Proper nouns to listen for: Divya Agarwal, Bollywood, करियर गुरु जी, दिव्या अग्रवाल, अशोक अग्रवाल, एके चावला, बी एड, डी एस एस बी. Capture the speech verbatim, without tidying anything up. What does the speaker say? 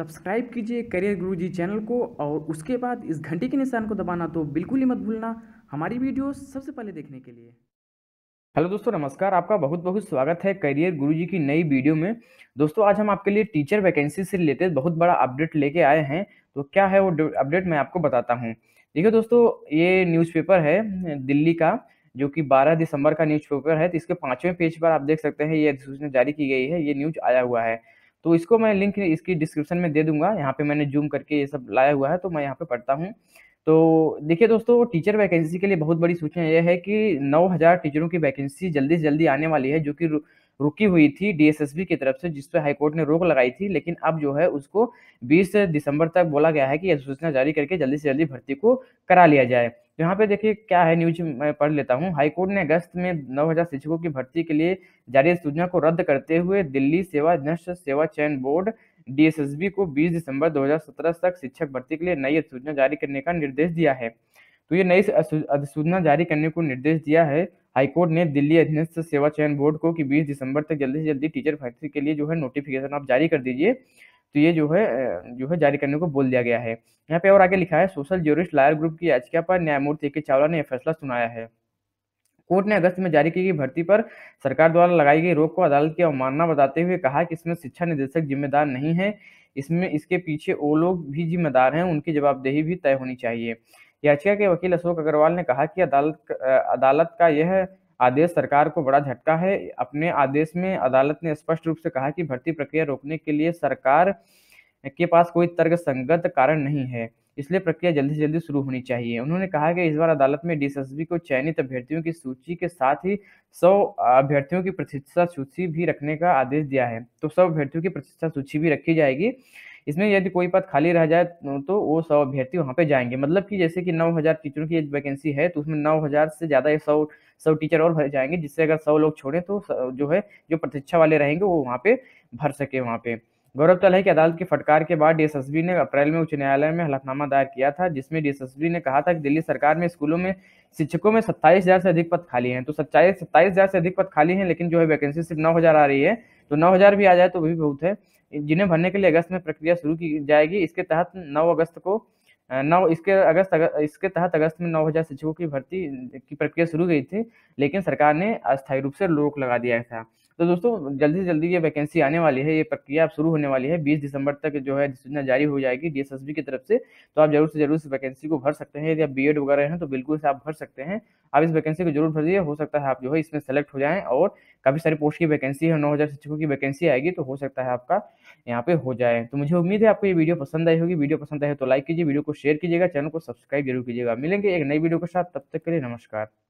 Subscribe कीजिए करियर गुरु जी channel को और उसके बाद इस घंटे के निशान को दबाना तो बिल्कुल ही मत भूलना हमारी वीडियो सबसे पहले देखने के लिए। हेलो दोस्तों, नमस्कार, आपका बहुत बहुत स्वागत है करियर गुरु जी की नई वीडियो में। दोस्तों आज हम आपके लिए टीचर वैकेंसी से रिलेटेड बहुत बड़ा अपडेट लेके आए हैं। तो क्या है वो अपडेट, मैं आपको बताता हूँ। देखिए दोस्तों, ये न्यूज़पेपर है दिल्ली का, जो कि बारह दिसंबर का न्यूज़पेपर है। तो इसके पाँचवें पेज पर आप देख सकते हैं ये सूचना जारी की गई है, ये न्यूज आया हुआ है। तो इसको मैं लिंक इसकी डिस्क्रिप्शन में दे दूंगा। यहाँ पे मैंने जूम करके ये सब लाया हुआ है, तो मैं यहाँ पे पढ़ता हूँ। तो देखिए दोस्तों, टीचर वैकेंसी के लिए बहुत बड़ी सूचना यह है कि नौ हज़ार टीचरों की वैकेंसी जल्दी से जल्दी आने वाली है, जो कि रुकी हुई थी डी एस एस बी की तरफ से, जिस पर हाईकोर्ट ने रोक लगाई थी। लेकिन अब जो है उसको बीस दिसंबर तक बोला गया है कि यह सूचना जारी करके जल्दी से जल्दी भर्ती को करा लिया जाए। यहाँ पे देखिए क्या है न्यूज, मैं पढ़ लेता हूँ। हाईकोर्ट ने अगस्त में नौ हज़ार शिक्षकों की भर्ती के लिए जारी सूचना को रद्द करते हुए दिल्ली सेवा नष्ट सेवा चयन board डी एस एस बी को बीस दिसंबर दो हज़ार सत्रह तक शिक्षक भर्ती के लिए नई अधिसूचना जारी करने का निर्देश दिया है। तो ये नई अधिसूचना जारी करने को निर्देश दिया है हाईकोर्ट ने दिल्ली अधीनस्थ सेवा चयन बोर्ड को कि बीस दिसंबर तक जल्दी से जल्दी टीचर भर्ती के लिए जो है नोटिफिकेशन आप जारी कर दीजिए। तो ये जो है जो है जारी करने को बोल दिया गया है। यहाँ पे और आगे लिखा है, सोशल जूरिस्ट लायर ग्रुप की याचिका पर न्यायमूर्ति एके चावला ने यह फैसला सुनाया है। कोर्ट ने अगस्त में जारी की गई भर्ती पर सरकार द्वारा लगाई गई रोक को अदालत की अवमानना बताते हुए कहा कि इसमें शिक्षा निदेशक जिम्मेदार नहीं है, इसमें इसके पीछे वो लोग भी जिम्मेदार हैं, उनकी जवाबदेही भी तय होनी चाहिए। याचिका के वकील अशोक अग्रवाल ने कहा कि अदालत अदालत का यह आदेश सरकार को बड़ा झटका है। अपने आदेश में अदालत ने स्पष्ट रूप से कहा कि भर्ती प्रक्रिया रोकने के लिए सरकार के पास कोई तर्कसंगत कारण नहीं है, इसलिए प्रक्रिया जल्दी से जल्दी शुरू होनी चाहिए। उन्होंने कहा कि इस बार अदालत में डी एस एस बी को चयनित अभ्यर्थियों की सूची के साथ ही सौ अभ्यर्थियों की प्रतीक्षा सूची भी रखने का आदेश दिया है। तो सौ अभ्यर्थियों की प्रतीक्षा सूची भी रखी जाएगी। इसमें यदि कोई पद खाली रह जाए तो वो सौ अभ्यर्थी वहाँ पे जाएंगे। मतलब कि जैसे कि नौ हज़ार टीचरों की वैकेंसी है, तो उसमें नौ हज़ार से ज़्यादा सौ सौ टीचर और भरे जाएंगे, जिससे अगर सौ लोग छोड़ें तो जो है जो प्रतीक्षा वाले रहेंगे वो वहाँ पे भर सके। वहाँ पे गौरतलब है कि अदालत की फटकार के बाद डी एस एस बी ने अप्रैल में उच्च न्यायालय में हलफनामा दायर किया था, जिसमें डी एस एस बी ने कहा था कि दिल्ली सरकार में स्कूलों में शिक्षकों में सत्ताईस हज़ार से अधिक पद खाली हैं। तो सत्ताईस सत्ताईस हज़ार से अधिक पद खाली हैं, लेकिन जो है वैकेंसी सिर्फ नौ हज़ार आ रही है। तो नौ हज़ार भी आ जाए तो भी बहुत है, जिन्हें भरने के लिए अगस्त में प्रक्रिया शुरू की जाएगी। इसके तहत नौ अगस्त को नौ इसके अगस्त इसके तहत अगस्त में नौ हज़ार शिक्षकों की भर्ती की प्रक्रिया शुरू हुई थी, लेकिन सरकार ने अस्थायी रूप से रोक लगा दिया था। तो दोस्तों जल्दी से जल्दी ये वैकेंसी आने वाली है, ये प्रक्रिया अब शुरू होने वाली है। बीस दिसंबर तक जो है सूचना जारी हो जाएगी डी एस एस बी की तरफ से। तो आप जरूर से जरूर इस वैकेंसी को भर सकते हैं। यदि आप बी एड वगैरह हैं तो बिल्कुल से आप भर सकते हैं। आप इस वैकेंसी को जरूर भरिए, हो सकता है आप जो है इसमें सेलेक्ट हो जाएं। और काफ़ी सारी पोस्ट की वैकेंसी है, नौ हज़ार शिक्षकों की वैकेंसी आएगी, तो हो सकता है आपका यहाँ पे हो जाए। तो मुझे उम्मीद है आपको ये वीडियो पसंद आई होगी। वीडियो पसंद आए तो लाइक कीजिए, वीडियो को शेयर कीजिएगा, चैनल को सब्सक्राइब जरूर कीजिएगा। मिलेंगे एक नई वीडियो के साथ, तब तक के लिए नमस्कार।